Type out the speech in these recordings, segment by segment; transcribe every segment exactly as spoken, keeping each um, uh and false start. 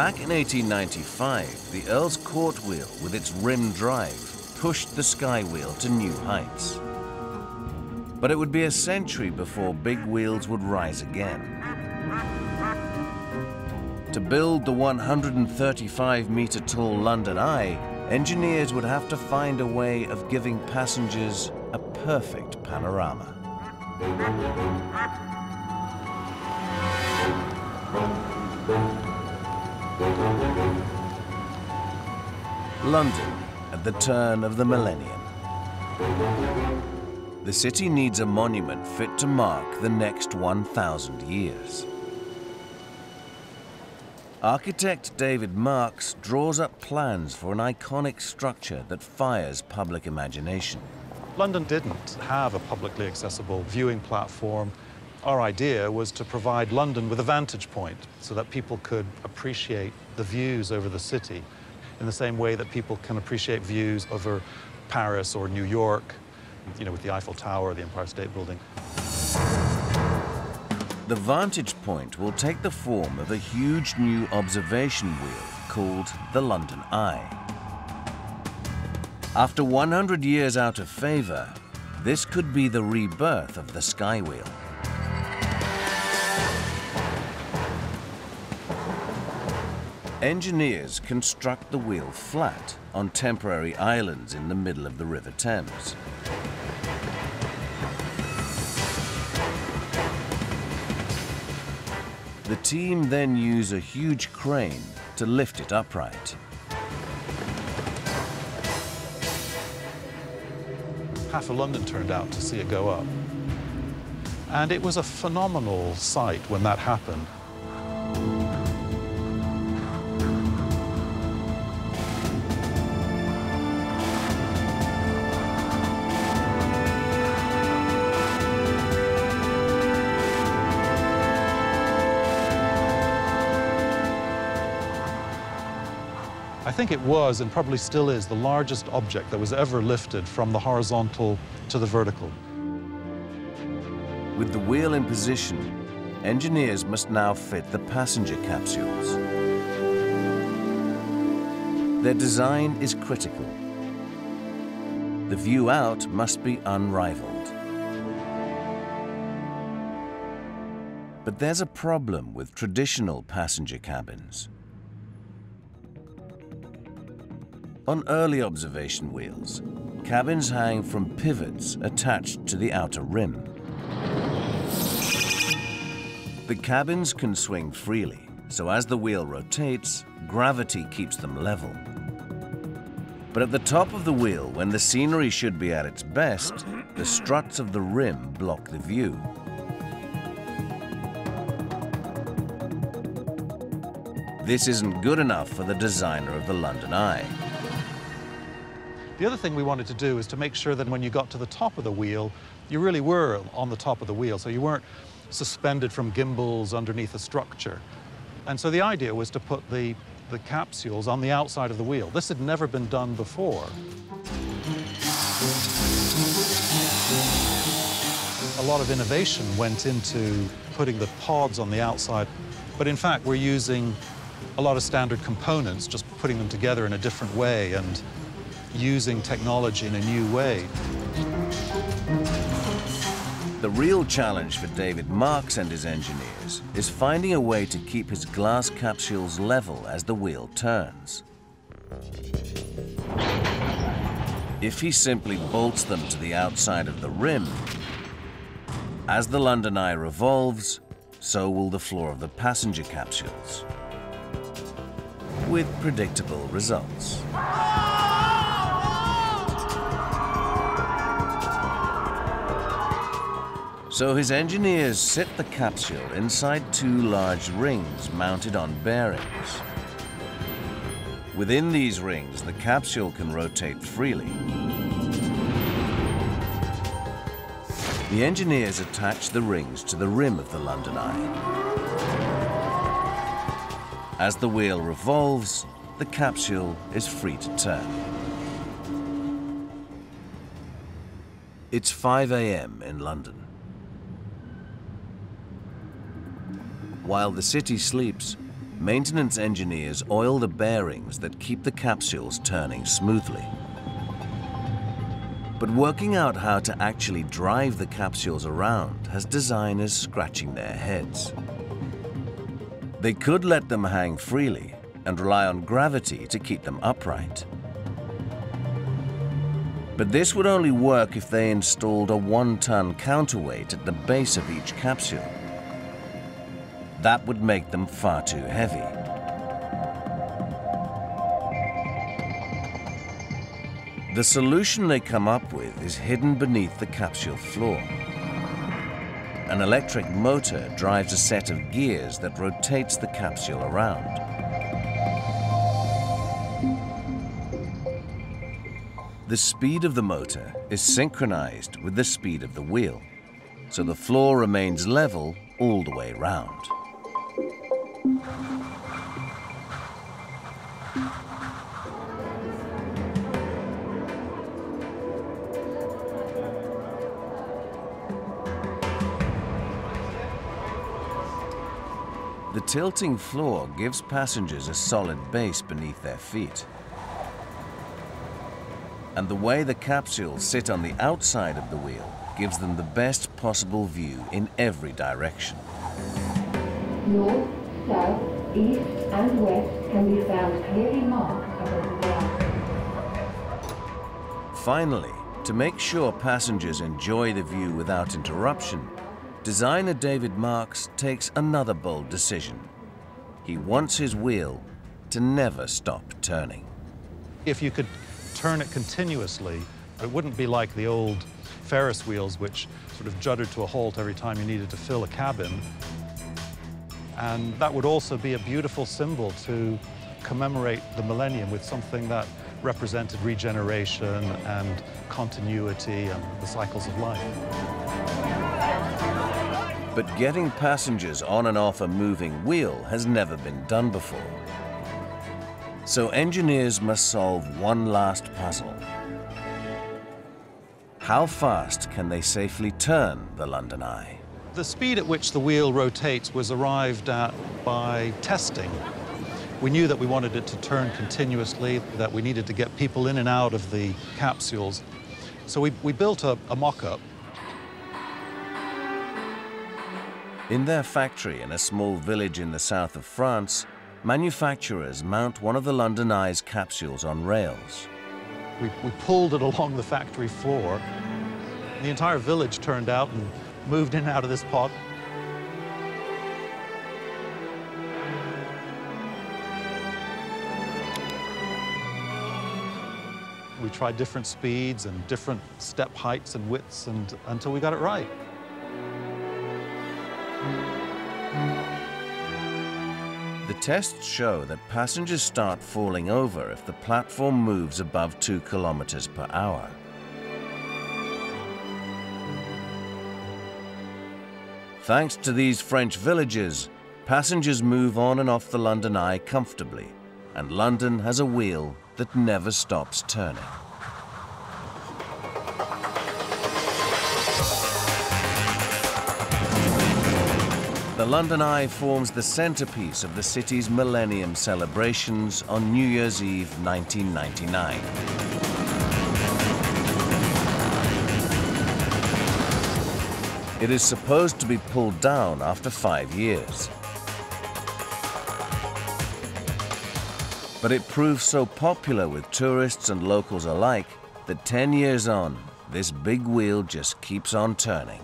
Back in eighteen ninety-five, the Earl's Court Wheel, with its rim drive, pushed the Sky Wheel to new heights. But it would be a century before big wheels would rise again. To build the one hundred thirty-five metre tall London Eye, engineers would have to find a way of giving passengers a perfect panorama. London at the turn of the millennium. The city needs a monument fit to mark the next one thousand years. Architect David Marks draws up plans for an iconic structure that fires public imagination. London didn't have a publicly accessible viewing platform. Our idea was to provide London with a vantage point so that people could appreciate the views over the city in the same way that people can appreciate views over Paris or New York, you know, with the Eiffel Tower or the Empire State Building. The vantage point will take the form of a huge new observation wheel called the London Eye. After one hundred years out of favour, this could be the rebirth of the Sky Wheel. Engineers construct the wheel flat on temporary islands in the middle of the River Thames. The team then use a huge crane to lift it upright. Half of London turned out to see it go up. And it was a phenomenal sight when that happened. I think it was, and probably still is, the largest object that was ever lifted from the horizontal to the vertical. With the wheel in position, engineers must now fit the passenger capsules. Their design is critical. The view out must be unrivaled. But there's a problem with traditional passenger cabins. On early observation wheels, cabins hang from pivots attached to the outer rim. The cabins can swing freely, so as the wheel rotates, gravity keeps them level. But at the top of the wheel, when the scenery should be at its best, the struts of the rim block the view. This isn't good enough for the designer of the London Eye. The other thing we wanted to do is to make sure that when you got to the top of the wheel, you really were on the top of the wheel, so you weren't suspended from gimbals underneath a structure. And so the idea was to put the, the capsules on the outside of the wheel. This had never been done before. A lot of innovation went into putting the pods on the outside, but in fact, we're using a lot of standard components, just putting them together in a different way and using technology in a new way. The real challenge for David Marks and his engineers is finding a way to keep his glass capsules level as the wheel turns. If he simply bolts them to the outside of the rim, as the London Eye revolves, so will the floor of the passenger capsules, with predictable results. So his engineers sit the capsule inside two large rings mounted on bearings. Within these rings, the capsule can rotate freely. The engineers attach the rings to the rim of the London Eye. As the wheel revolves, the capsule is free to turn. It's five A M in London. While the city sleeps, Maintenance engineers oil the bearings that keep the capsules turning smoothly. But working out how to actually drive the capsules around has designers scratching their heads. They could let them hang freely and rely on gravity to keep them upright. But this would only work if they installed a one-ton counterweight at the base of each capsule. That would make them far too heavy. The solution they come up with is hidden beneath the capsule floor. An electric motor drives a set of gears that rotates the capsule around. The speed of the motor is synchronized with the speed of the wheel, so the floor remains level all the way round. The tilting floor gives passengers a solid base beneath their feet. And the way the capsules sit on the outside of the wheel gives them the best possible view in every direction. North, south, east, and west can be found clearly marked above the ground. Finally, to make sure passengers enjoy the view without interruption, designer David Marks takes another bold decision. He wants his wheel to never stop turning. If you could turn it continuously, it wouldn't be like the old Ferris wheels, which sort of juddered to a halt every time you needed to fill a cabin. And that would also be a beautiful symbol to commemorate the millennium with something that represented regeneration and continuity and the cycles of life. But getting passengers on and off a moving wheel has never been done before. So engineers must solve one last puzzle. How fast can they safely turn the London Eye? The speed at which the wheel rotates was arrived at by testing. We knew that we wanted it to turn continuously, that we needed to get people in and out of the capsules. So we, we built a, a mock-up. In their factory in a small village in the south of France, manufacturers mount one of the London Eye's capsules on rails. We, we pulled it along the factory floor. The entire village turned out and moved in and out of this pod. We tried different speeds and different step heights and widths and, until we got it right. The tests show that passengers start falling over if the platform moves above two kilometers per hour. Thanks to these French villages, passengers move on and off the London Eye comfortably, and London has a wheel that never stops turning. The London Eye forms the centerpiece of the city's millennium celebrations on New Year's Eve nineteen ninety-nine. It is supposed to be pulled down after five years. But it proved so popular with tourists and locals alike that ten years on, this big wheel just keeps on turning.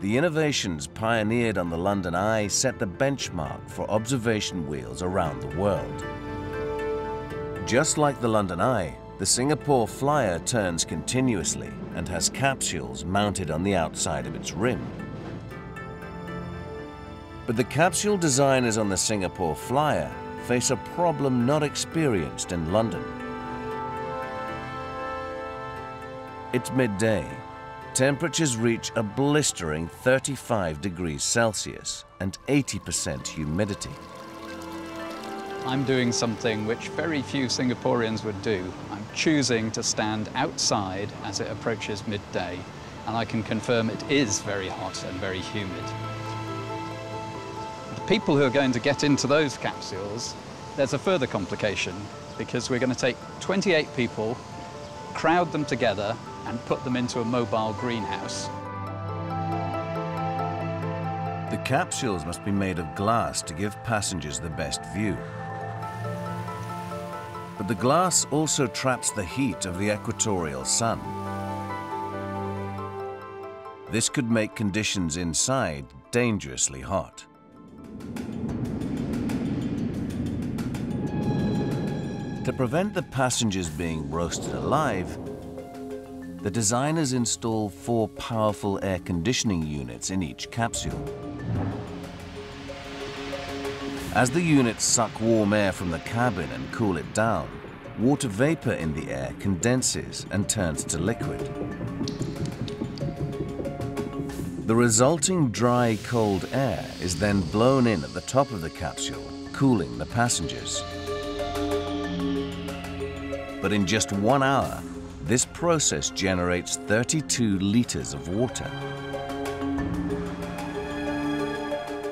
The innovations pioneered on the London Eye set the benchmark for observation wheels around the world. Just like the London Eye, the Singapore Flyer turns continuously and has capsules mounted on the outside of its rim. But the capsule designers on the Singapore Flyer face a problem not experienced in London. It's midday. Temperatures reach a blistering thirty-five degrees Celsius and eighty percent humidity. I'm doing something which very few Singaporeans would do. I'm choosing to stand outside as it approaches midday, and I can confirm it is very hot and very humid. people who are going to get into those capsules, there's a further complication, because we're going to take twenty-eight people, crowd them together, and put them into a mobile greenhouse. The capsules must be made of glass to give passengers the best view. But the glass also traps the heat of the equatorial sun. This could make conditions inside dangerously hot. To prevent the passengers being roasted alive, the designers install four powerful air conditioning units in each capsule. As the units suck warm air from the cabin and cool it down, water vapor in the air condenses and turns to liquid. The resulting dry, cold air is then blown in at the top of the capsule, cooling the passengers. But in just one hour, this process generates thirty-two liters of water.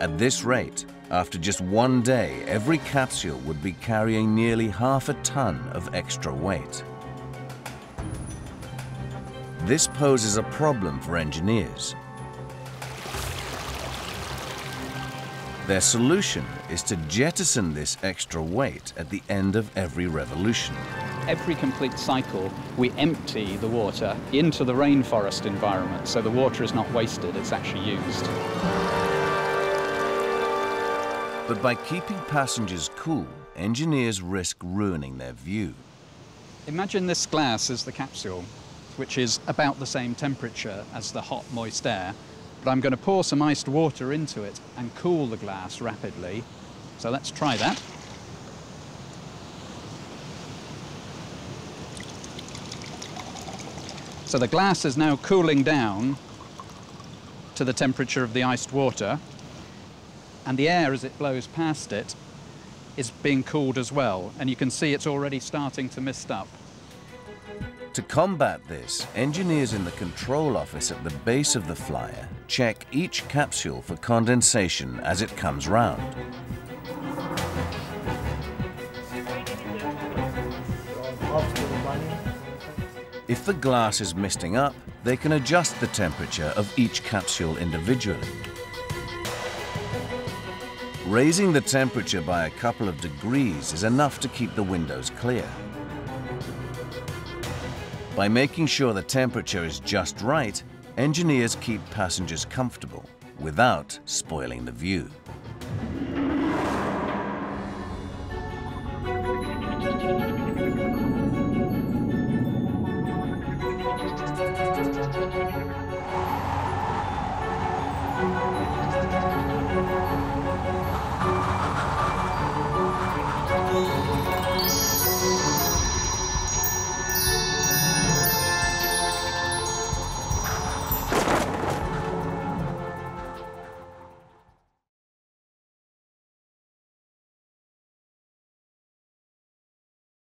At this rate, after just one day, every capsule would be carrying nearly half a ton of extra weight. This poses a problem for engineers. Their solution is to jettison this extra weight at the end of every revolution. Every complete cycle, we empty the water into the rainforest environment, so the water is not wasted, it's actually used. But by keeping passengers cool, engineers risk ruining their view. Imagine this glass is the capsule, which is about the same temperature as the hot, moist air. But I'm going to pour some iced water into it and cool the glass rapidly. So let's try that. So the glass is now cooling down to the temperature of the iced water. And the air, as it blows past it, is being cooled as well. And you can see it's already starting to mist up. To combat this, engineers in the control office at the base of the Flyer check each capsule for condensation as it comes round. If the glass is misting up, they can adjust the temperature of each capsule individually. Raising the temperature by a couple of degrees is enough to keep the windows clear. By making sure the temperature is just right, engineers keep passengers comfortable without spoiling the view.